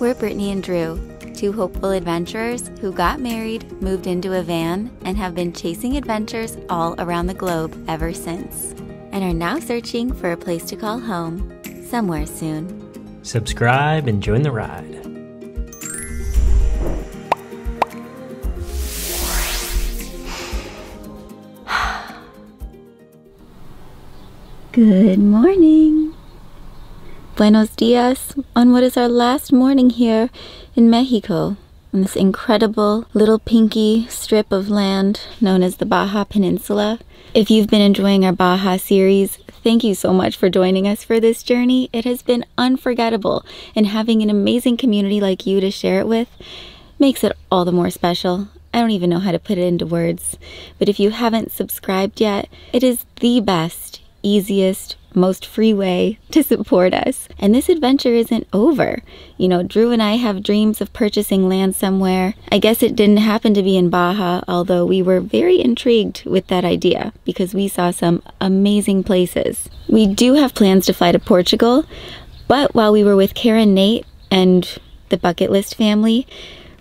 We're Brittany and Drew, two hopeful adventurers who got married, moved into a van, and have been chasing adventures all around the globe ever since, and are now searching for a place to call home somewhere soon. Subscribe and join the ride. Good morning. Buenos dias on what is our last morning here in Mexico, on this incredible little pinky strip of land known as the Baja Peninsula. If you've been enjoying our Baja series, thank you so much for joining us for this journey. It has been unforgettable, and having an amazing community like you to share it with makes it all the more special. I don't even know how to put it into words, but if you haven't subscribed yet, it is the best, easiest, most free way to support us. And this adventure isn't over. You know, Drew and I have dreams of purchasing land somewhere. I guess it didn't happen to be in Baja, although we were very intrigued with that idea because we saw some amazing places. We do have plans to fly to Portugal, but while we were with Karen, Nate, and the Bucket List family,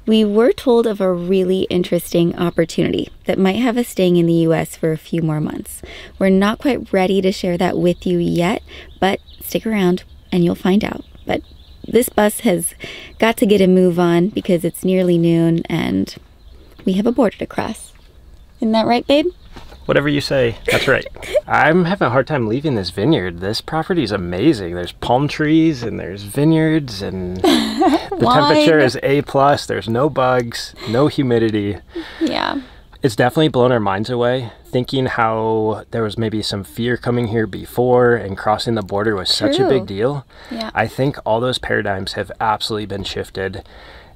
we were told of a really interesting opportunity that might have us staying in the US for a few more months. We're not quite ready to share that with you yet, but stick around and you'll find out. But this bus has got to get a move on because it's nearly noon and we have a border to cross. Isn't that right, babe? Whatever you say, that's right. I'm having a hard time leaving this vineyard. This property is amazing. There's palm trees and there's vineyards and the temperature is A+. There's no bugs, no humidity. Yeah. It's definitely blown our minds away. Thinking how there was maybe some fear coming here before and crossing the border was such a big deal. Yeah. I think all those paradigms have absolutely been shifted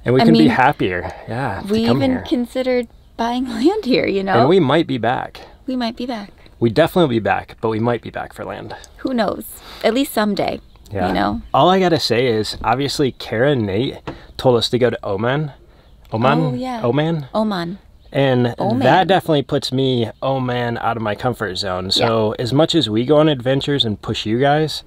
and we can be happier. Yeah. We even considered buying land here, you know? And we might be back. We might be back. We definitely will be back, but we might be back for land. Who knows? At least someday, yeah. You know? All I gotta say is, obviously, Karen and Nate told us to go to Oman. Oman? Oh, yeah. Oman? Oman. And that definitely puts me, oh man, out of my comfort zone. So yeah. As much as we go on adventures and push you guys,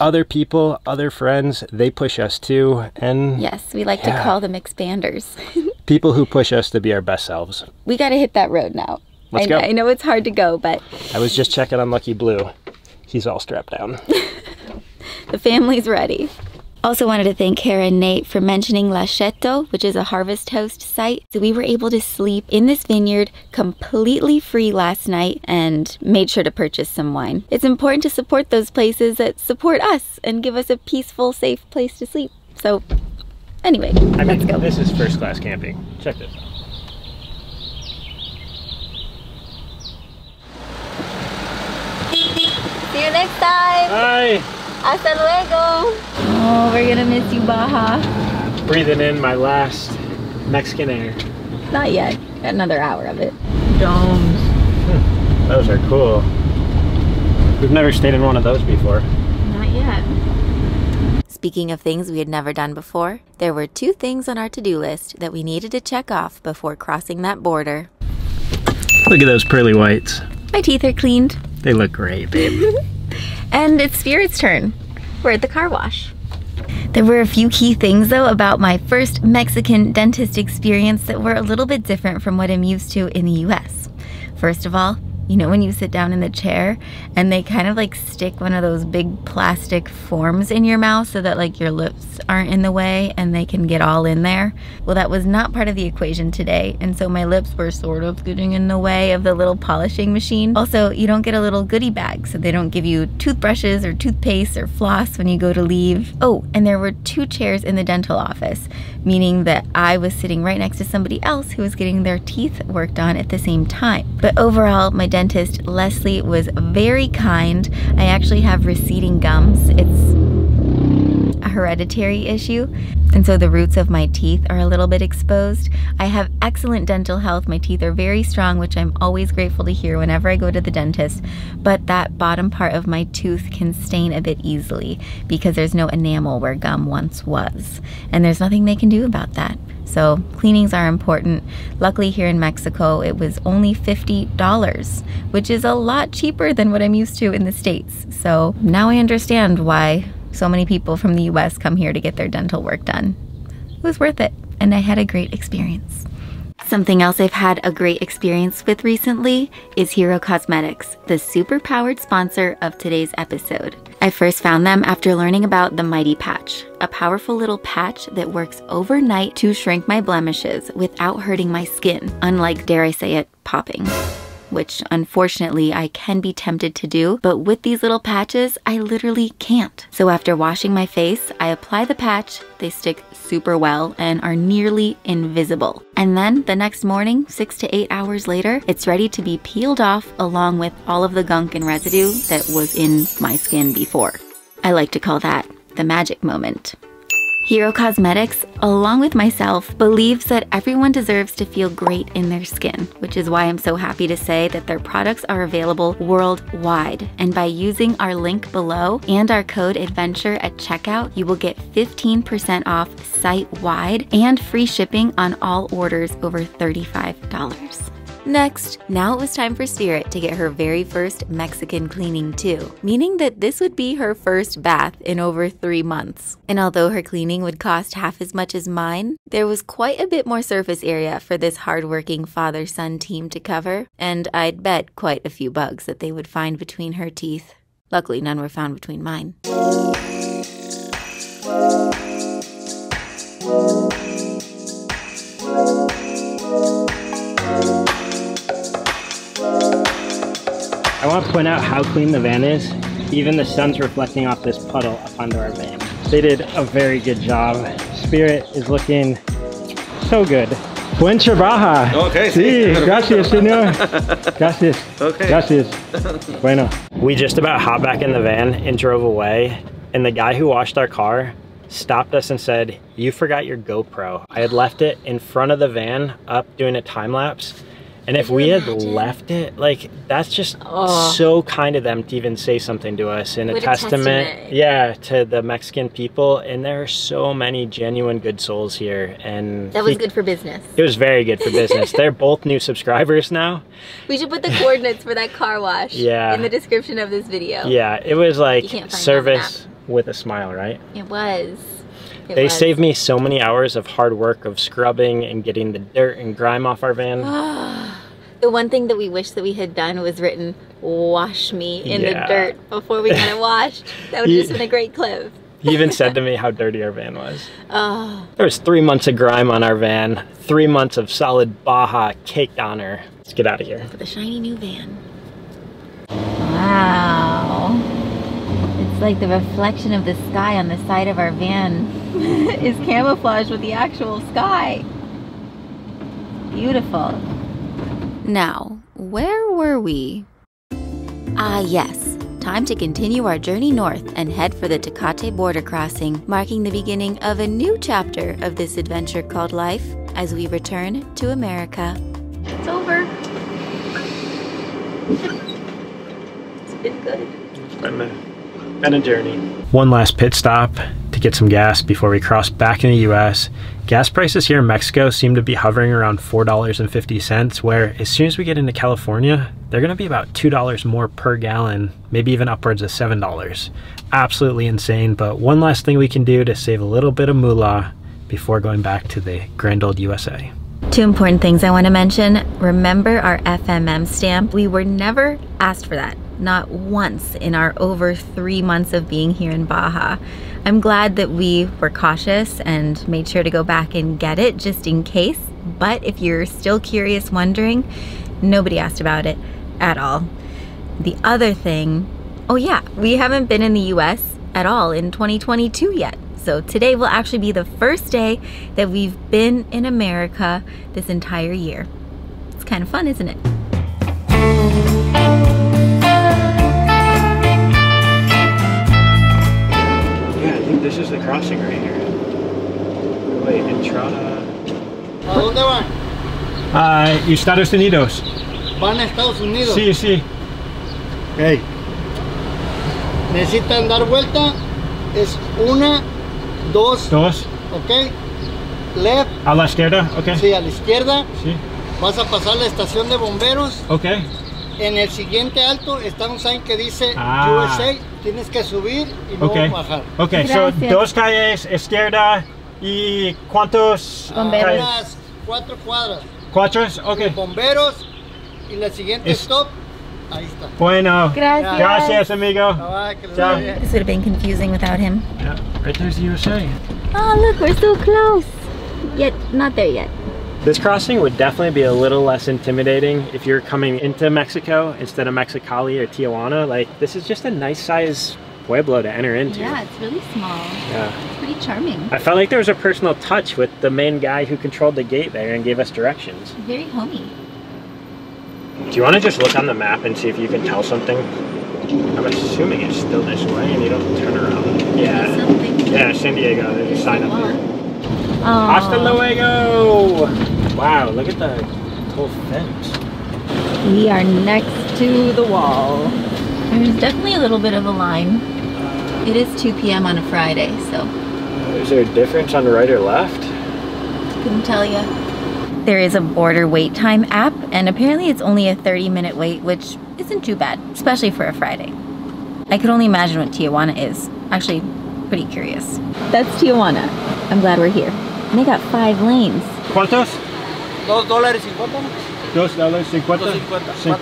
other people, other friends, they push us too. And yes, we like to call them expanders. People who push us to be our best selves. We gotta hit that road now. Let's go. I know it's hard to go, but I was just checking on Lucky Blue. He's all strapped down. The family's ready. Also wanted to thank Karen and Nate for mentioning La Cetto, which is a harvest host site. So we were able to sleep in this vineyard completely free last night and made sure to purchase some wine. It's important to support those places that support us and give us a peaceful, safe place to sleep. So anyway, let's go. This is first class camping. Check this out. See you next time. Bye. Hasta luego. Oh, we're gonna miss you, Baja. Breathing in my last Mexican air. Not yet. Got another hour of it. Domes. Those are cool. We've never stayed in one of those before. Not yet. Speaking of things we had never done before, there were two things on our to-do list that we needed to check off before crossing that border. Look at those pearly whites. My teeth are cleaned. They look great, babe. And it's Spirit's turn. We're at the car wash. There were a few key things, though, about my first Mexican dentist experience that were a little bit different from what I'm used to in the US. First of all, you know when you sit down in the chair and they kind of like stick one of those big plastic forms in your mouth so that like your lips aren't in the way and they can get all in there? Well, that was not part of the equation today, and so my lips were sort of getting in the way of the little polishing machine. Also, you don't get a little goodie bag, so they don't give you toothbrushes or toothpaste or floss when you go to leave. Oh, and there were two chairs in the dental office, meaning that I was sitting right next to somebody else who was getting their teeth worked on at the same time. But overall, my dentist, Leslie, was very kind. I actually have receding gums. It's a hereditary issue, and so the roots of my teeth are a little bit exposed. I have excellent dental health. My teeth are very strong, which I'm always grateful to hear whenever I go to the dentist, but that bottom part of my tooth can stain a bit easily because there's no enamel where gum once was, and there's nothing they can do about that. So cleanings are important. Luckily, here in Mexico, it was only $50, which is a lot cheaper than what I'm used to in the States. So now I understand why so many people from the US come here to get their dental work done. was worth it, and I had a great experience. Something else I've had a great experience with recently is Hero Cosmetics, the super-powered sponsor of today's episode. I first found them after learning about the Mighty Patch, a powerful little patch that works overnight to shrink my blemishes without hurting my skin, unlike, dare I say it, popping, which unfortunately I can be tempted to do, but with these little patches, I literally can't. So after washing my face, I apply the patch, they stick super well and are nearly invisible. And then the next morning, 6 to 8 hours later, it's ready to be peeled off along with all of the gunk and residue that was in my skin before. I like to call that the magic moment. Hero Cosmetics, along with myself, believes that everyone deserves to feel great in their skin, which is why I'm so happy to say that their products are available worldwide. And by using our link below and our code ADVENTURE at checkout, you will get 15% off site-wide and free shipping on all orders over $35. Next, now it was time for Spirit to get her very first Mexican cleaning too, meaning that this would be her first bath in over 3 months. And although her cleaning would cost half as much as mine, there was quite a bit more surface area for this hardworking father-son team to cover, and I'd bet quite a few bugs that they would find between her teeth. Luckily, none were found between mine. I want to point out how clean the van is. Even the sun's reflecting off this puddle up onto our van. They did a very good job. Spirit is looking so good. Buen trabajo. Okay. Sí, gracias, señor. Gracias. Okay. Gracias. Bueno. We just about hopped back in the van and drove away. And the guy who washed our car stopped us and said, "You forgot your GoPro." I had left it in front of the van up doing a time lapse. And if we had left it, like, that's just so kind of them to even say something to us, and a testament, yeah, to the Mexican people. And there are so many genuine good souls here, and that was good for business. It was very good for business. They're both new subscribers now. We should put the coordinates for that car wash in the description of this video. Yeah, it was like service with a smile, right? It was. They saved me so many hours of hard work of scrubbing and getting the dirt and grime off our van. The one thing that we wish that we had done was written, "Wash me in the dirt" before we got it washed. That would have just been a great clip. He even said to me how dirty our van was. There was 3 months of grime on our van, 3 months of solid Baja caked on her. Let's get out of here. For the shiny new van. Wow. It's like the reflection of the sky on the side of our van is camouflaged with the actual sky. Beautiful. Now, where were we? Ah yes, time to continue our journey north and head for the Tecate border crossing, marking the beginning of a new chapter of this adventure called life as we return to America. It's over. It's been good. It's been a journey. One last pit stop to get some gas before we cross back in the US. Gas prices here in Mexico seem to be hovering around $4.50, where as soon as we get into California, they're gonna be about $2 more per gallon, maybe even upwards of $7. Absolutely insane, but one last thing we can do to save a little bit of moolah before going back to the grand old USA. Two important things I wanna mention. Remember our FMM stamp? We were never asked for that. Not once in our over 3 months of being here in Baja. I'm glad that we were cautious and made sure to go back and get it just in case, but if you're still curious wondering, nobody asked about it at all. The other thing, oh yeah, we haven't been in the US at all in 2022 yet. So today will actually be the first day that we've been in America this entire year. It's kind of fun, isn't it? This is the crossing right here. Wait, Entrada. ¿A dónde van? Estados Unidos. ¿Van a Estados Unidos? Sí, sí. Hey. Necesitan dar vuelta. Es una, dos. Dos. Ok. Left. A la izquierda, ok. Sí, a la izquierda. Sí. Vas a pasar la estación de bomberos. Ok. En el siguiente alto está un sign que dice USA. Tienes que subir y luego bajar. Okay, so dos calles, izquierda, ¿Y cuántos? Bomberos. Unas 4 cuadras. ¿Cuatro? Ok. Bomberos y la siguiente stop. Ahí está. Bueno. Gracias. Gracias, amigo. Bye -bye. Ciao. This would have been confusing without him. Yeah, right there's the USA. Oh, look, we're so close. Yet, not there yet. This crossing would definitely be a little less intimidating if you're coming into Mexico instead of Mexicali or Tijuana. Like, this is just a nice size pueblo to enter into. Yeah, it's really small. Yeah. It's pretty charming. I felt like there was a personal touch with the main guy who controlled the gate there and gave us directions. Very homey. Do you want to just look on the map and see if you can tell something? I'm assuming it's still this way and you don't turn around. Yeah. Yeah, San Diego. There's a sign up there. Aww. Hasta luego! Wow, look at the whole fence. We are next to the wall. There's definitely a little bit of a line. It is 2 p.m. on a Friday, so. Is there a difference on the right or left? Couldn't tell you. There is a border wait time app, and apparently it's only a 30-minute wait, which isn't too bad, especially for a Friday. I could only imagine what Tijuana is. Actually, pretty curious. That's Tijuana. I'm glad we're here. And they got 5 lanes. ¿Cuántos? $2.50. $2.50.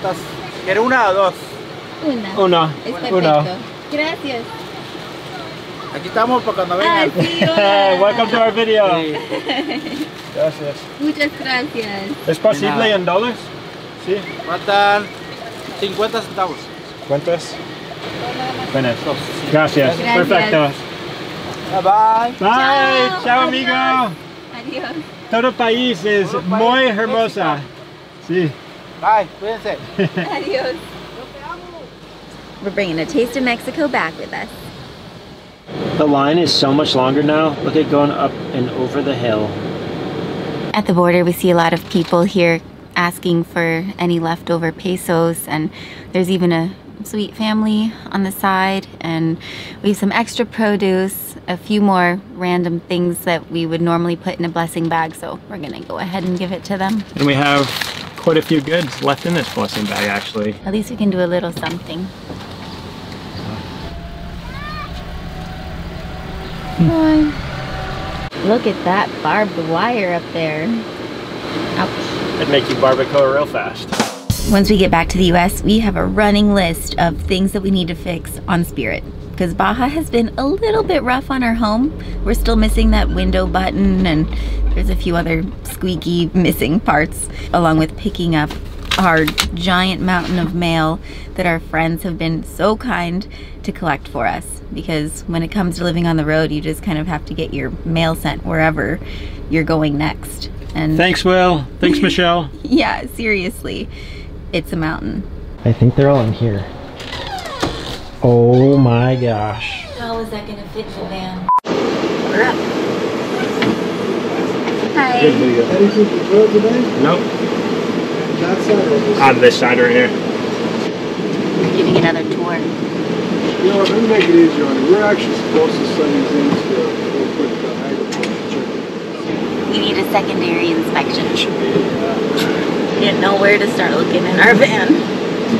¿Quieres una o dos? Una. Una. Es perfecto. Gracias. Aquí estamos para cuando vengan. Welcome to our video. Gracias. Muchas gracias. ¿Es posible en dólares? Sí. Faltan 50 centavos. ¿Cuántos? Buenas. Gracias. Gracias. Perfecto. Bye bye. Bye. Chao, chao amigo. Adiós. Todo país es Todo muy país hermosa. Mexico. Sí. Bye. Cuídense. Adiós. We're bringing a taste of Mexico back with us. The line is so much longer now. Look at going up and over the hill. At the border, we see a lot of people here asking for any leftover pesos, and there's even a sweet family on the side, and we have some extra produce, a few more random things that we would normally put in a blessing bag, so we're gonna go ahead and give it to them. And we have quite a few goods left in this blessing bag, actually. At least we can do a little something. Look at that barbed wire up there. Ouch. It'd make you barbacoa real fast. Once we get back to the US, we have a running list of things that we need to fix on Spirit. Because Baja has been a little bit rough on our home. We're still missing that window button, and there's a few other squeaky missing parts, along with picking up our giant mountain of mail that our friends have been so kind to collect for us, because when it comes to living on the road, you just kind of have to get your mail sent wherever you're going next. And thanks, Will. Thanks, Michelle. Yeah, seriously, it's a mountain. I think they're all in here. Oh my gosh. How is that gonna fit the van? We're up. Hi. Good video. Nope. On this side right here. Giving another tour. You know, let me make it easier on you. We're actually supposed to send these in to a quick agriculture check. We need a secondary inspection. We didn't know where to start looking in our van.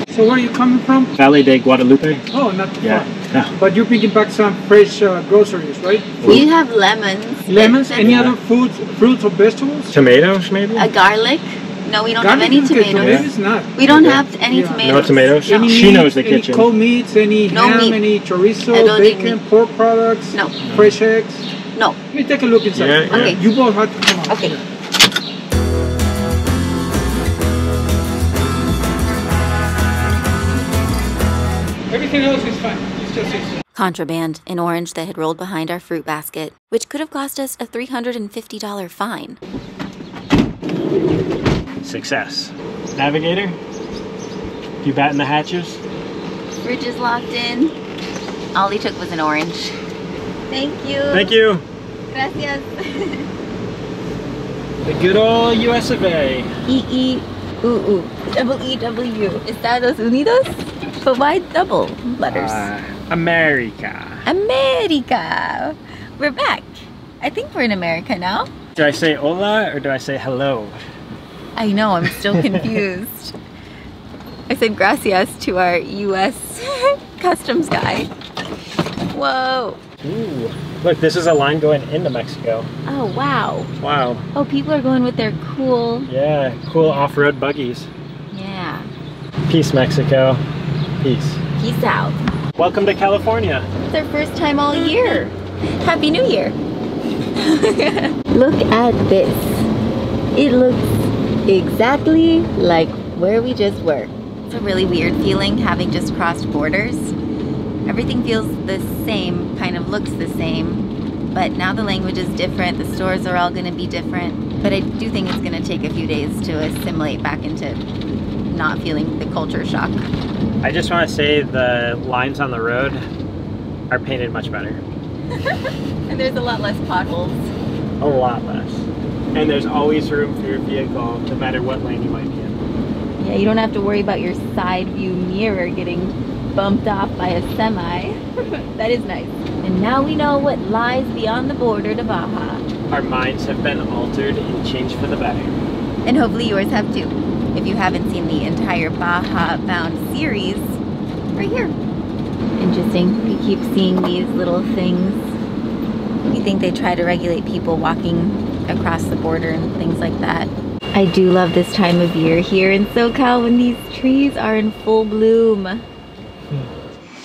So where are you coming from? Valle de Guadalupe. Oh, not too far. But you're picking back some fresh groceries, right? We have lemons. Lemons? Any other foods, fruits or vegetables? Tomatoes, maybe? A garlic. No, we don't have any tomatoes. We don't have any tomatoes. No tomatoes? No. She knows the kitchen. Any cold meats, any ham, any chorizo, bacon, pork products, fresh eggs? No. Let me take a look inside. Yeah, okay. You both have to come out. Okay. Everything else is fine. It's just this. Contraband, an orange that had rolled behind our fruit basket, which could have cost us a $350 fine. Success. Navigator, you batten the hatches? Bridge is locked in. All he took was an orange. Thank you. Thank you. Gracias. The good old US of A. E-E-U-U. Double-E-W. Estados Unidos? But why double letters? America. America. We're back. I think we're in America now. Do I say hola or do I say hello? I know, I'm still confused. I said gracias to our US customs guy. Whoa. Ooh, look, this is a line going into Mexico. Oh, wow. Wow. Oh, people are going with their cool... Yeah, cool off-road buggies. Yeah. Peace, Mexico. Peace. Peace out. Welcome to California. It's our first time all year. Happy New Year. Look at this. It looks exactly like where we just were. It's a really weird feeling having just crossed borders. Everything feels the same, kind of looks the same, but now the language is different, the stores are all going to be different, but I do think it's going to take a few days to assimilate back into not feeling the culture shock. I just want to say the lines on the road are painted much better. And there's a lot less potholes. A lot less. And there's always room for your vehicle, no matter what lane you might be in. Yeah, you don't have to worry about your side view mirror getting bumped off by a semi. That is nice. And now we know what lies beyond the border to Baja. Our minds have been altered and changed for the better. And hopefully yours have too. If you haven't seen the entire Baja Bound series, right here. Interesting. We keep seeing these little things. You think they try to regulate people walking across the border and things like that. I do love this time of year here in SoCal when these trees are in full bloom.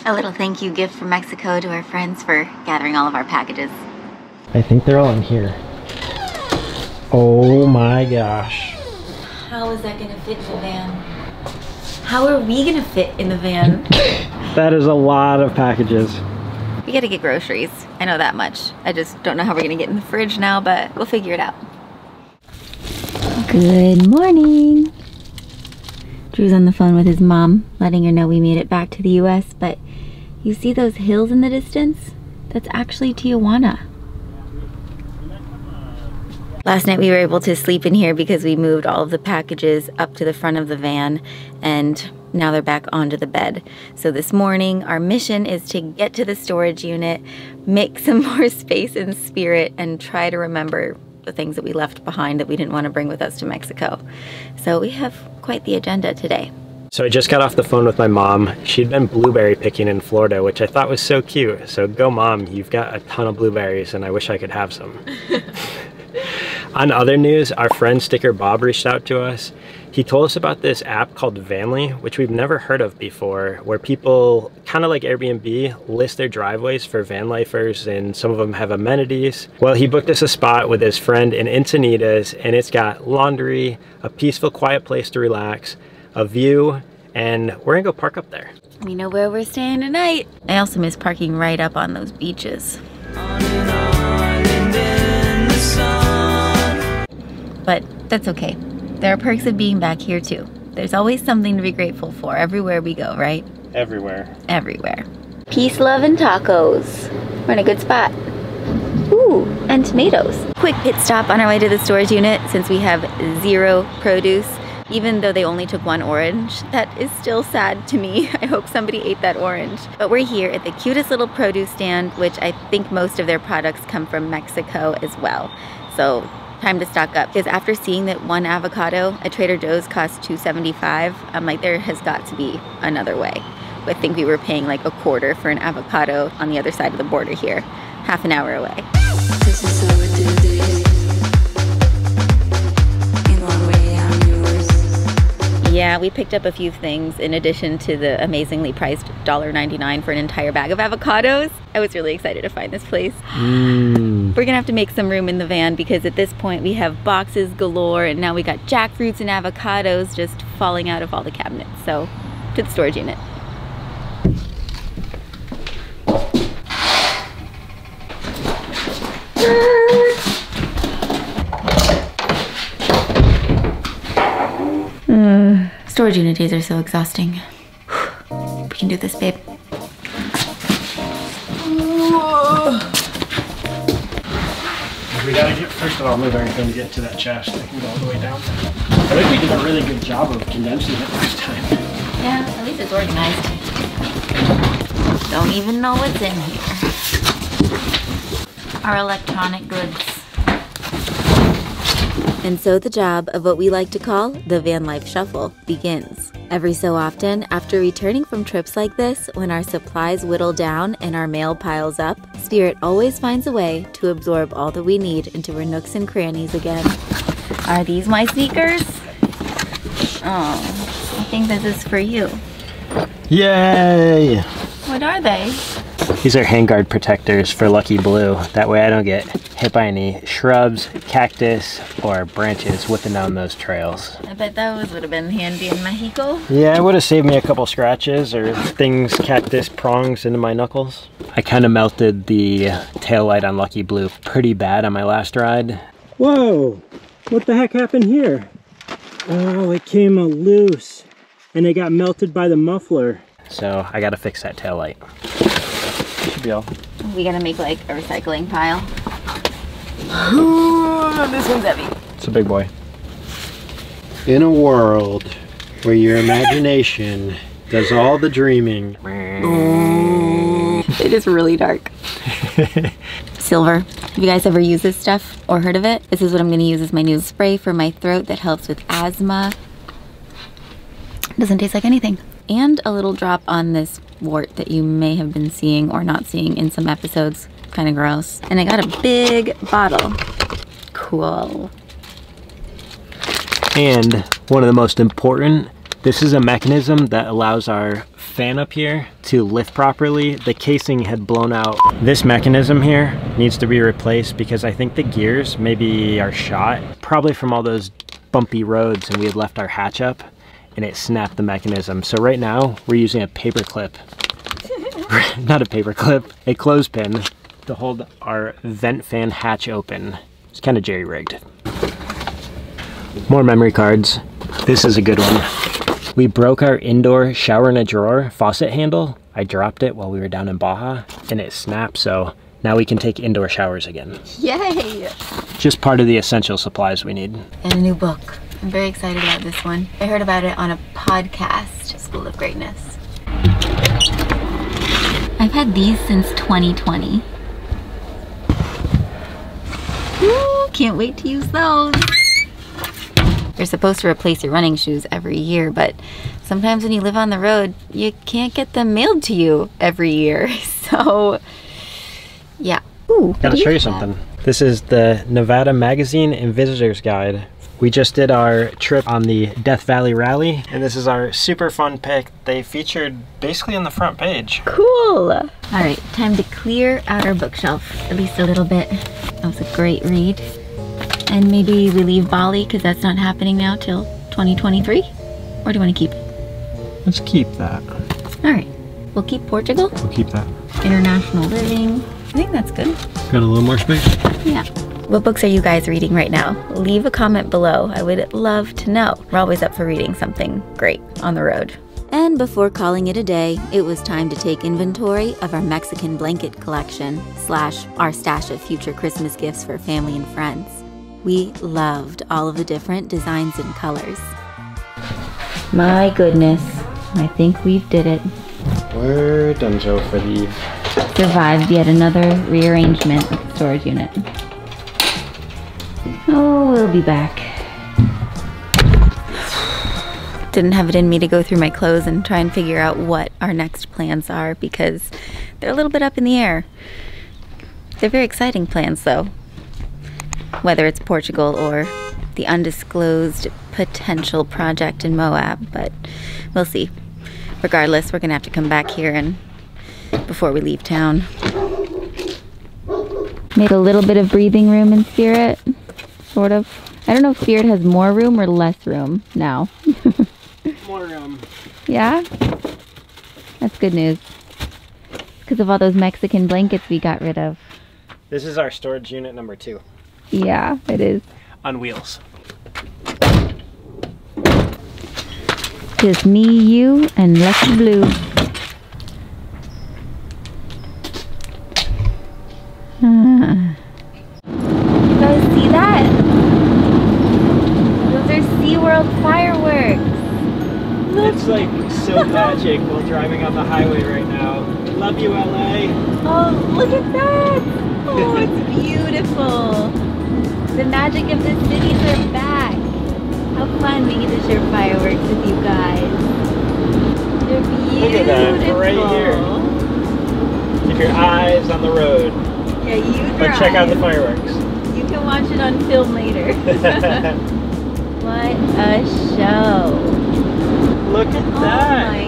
A little thank you gift from Mexico to our friends for gathering all of our packages. I think they're all in here. Oh my gosh. How is that gonna fit in the van? How are we gonna fit in the van? That is a lot of packages. We gotta get groceries. I know that much. I just don't know how we're gonna get in the fridge now, but we'll figure it out. Good morning. Drew's on the phone with his mom, letting her know we made it back to the US, but you see those hills in the distance? That's actually Tijuana. Last night we were able to sleep in here because we moved all of the packages up to the front of the van, and now they're back onto the bed. So this morning our mission is to get to the storage unit, make some more space in spirit, and try to remember the things that we left behind that we didn't want to bring with us to Mexico. So we have quite the agenda today. So I just got off the phone with my mom. She'd been blueberry picking in Florida, which I thought was so cute. So go mom, you've got a ton of blueberries and I wish I could have some. On other news, our friend Sticker Bob reached out to us. He told us about this app called Vanly, which we've never heard of before, where people, kind of like Airbnb, list their driveways for van lifers, and some of them have amenities. Well, he booked us a spot with his friend in Encinitas, and it's got laundry, a peaceful, quiet place to relax, a view, and we're gonna go park up there. We know where we're staying tonight. I also miss parking right up on those beaches. But that's okay. There are perks of being back here too. There's always something to be grateful for everywhere we go, right? Everywhere. Everywhere. Peace, love, and tacos. We're in a good spot. Ooh, and tomatoes. Quick pit stop on our way to the storage unit since we have zero produce. Even though they only took one orange, that is still sad to me. I hope somebody ate that orange. But we're here at the cutest little produce stand, which I think most of their products come from Mexico as well. So time to stock up, because after seeing that one avocado at Trader Joe's cost $2.75, I'm like, there has got to be another way. I think we were paying like a quarter for an avocado on the other side of the border here, half an hour away. This is so in one way, I'm yours. Yeah, we picked up a few things in addition to the amazingly priced $1.99 for an entire bag of avocados. I was really excited to find this place. We're gonna have to make some room in the van because at this point we have boxes galore, and now we got jackfruits and avocados just falling out of all the cabinets. So, to the storage unit. Storage unit days are so exhausting. We can do this, babe. Whoa. We gotta get, first of all, move everything to get to that chest. I can go all the way down. I think we did a really good job of condensing it last time. Yeah, at least it's organized. Don't even know what's in here. Our electronic goods. And so the job of what we like to call the van life shuffle begins. Every so often, after returning from trips like this, when our supplies whittle down and our mail piles up, Spirit always finds a way to absorb all that we need into our nooks and crannies again. Are these my sneakers? Oh, I think this is for you. Yay! What are they? These are handguard protectors for Lucky Blue. That way I don't get hit by any shrubs, cactus, or branches whipping down those trails. I bet those would have been handy in Mexico. Yeah, it would have saved me a couple scratches or things, cactus prongs into my knuckles. I kind of melted the taillight on Lucky Blue pretty bad on my last ride. Whoa! What the heck happened here? Oh, it came loose and it got melted by the muffler. So I gotta fix that taillight. We gotta make like a recycling pile. Ooh, this one's heavy. It's a big boy. In a world where your imagination does all the dreaming. It is really dark. Silver. Have you guys ever used this stuff or heard of it? This is what I'm gonna use as my new spray for my throat that helps with asthma. Doesn't taste like anything. And a little drop on this wart that you may have been seeing or not seeing in some episodes. Kind of gross. And I got a big bottle. Cool. And one of the most important, this is a mechanism that allows our fan up here to lift properly. The casing had blown out. This mechanism here needs to be replaced because I think the gears maybe are shot, probably from all those bumpy roads, and we had left our hatch up and it snapped the mechanism. So right now we're using a paper clip, not a paper clip, a clothespin to hold our vent fan hatch open. It's kind of jerry-rigged. More memory cards. This is a good one. We broke our indoor shower in a drawer faucet handle. I dropped it while we were down in Baja and it snapped, so now we can take indoor showers again. Yay! Just part of the essential supplies we need. And a new book. I'm very excited about this one. I heard about it on a podcast, School of Greatness. I've had these since 2020. Ooh, can't wait to use those. You're supposed to replace your running shoes every year, but sometimes when you live on the road, you can't get them mailed to you every year. So, yeah. Ooh, gotta show you something. This is the Nevada Magazine and Visitor's Guide. We just did our trip on the Death Valley Rally, and this is our super fun pick. They featured basically on the front page. Cool. All right, time to clear out our bookshelf, at least a little bit. That was a great read. And maybe we leave Bali, because that's not happening now till 2023? Or do you want to keep it? Let's keep that. All right, we'll keep Portugal. We'll keep that. International living. I think that's good. Got a little more space? Yeah. What books are you guys reading right now? Leave a comment below. I would love to know. We're always up for reading something great on the road. And before calling it a day, it was time to take inventory of our Mexican blanket collection / our stash of future Christmas gifts for family and friends. We loved all of the different designs and colors. My goodness, I think we've did it. We're donezo for the eve. Survived yet another rearrangement of the storage unit. Oh, we'll be back. Didn't have it in me to go through my clothes and try and figure out what our next plans are because they're a little bit up in the air. They're very exciting plans though. Whether it's Portugal or the undisclosed potential project in Moab, but we'll see. Regardless, we're gonna have to come back here and before we leave town. Made a little bit of breathing room in Spirit. Sort of. I don't know if Spirit has more room or less room now. More room. Yeah? That's good news. Because of all those Mexican blankets we got rid of. This is our storage unit number 2. Yeah, it is. On wheels. Just me, you, and Lucky Blue. You guys see that? Fireworks. It's like so magic while driving on the highway right now. Love you, LA. Oh, look at that. Oh, it's beautiful. The magic of the cities are back. How fun we get to share fireworks with you guys. They're beautiful. Look at that, right here. Keep your eyes on the road. Yeah, you drive. But check out the fireworks. You can watch it on film later. What a show. Look at that. Oh my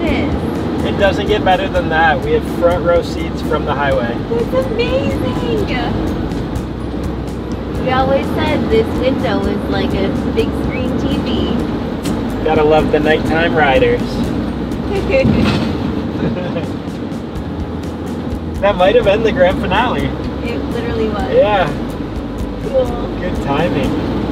goodness. It doesn't get better than that. We have front row seats from the highway. That's amazing! We always said this window is like a big screen TV. Gotta love the nighttime riders. That might have been the grand finale. It literally was. Yeah. Cool. Good timing.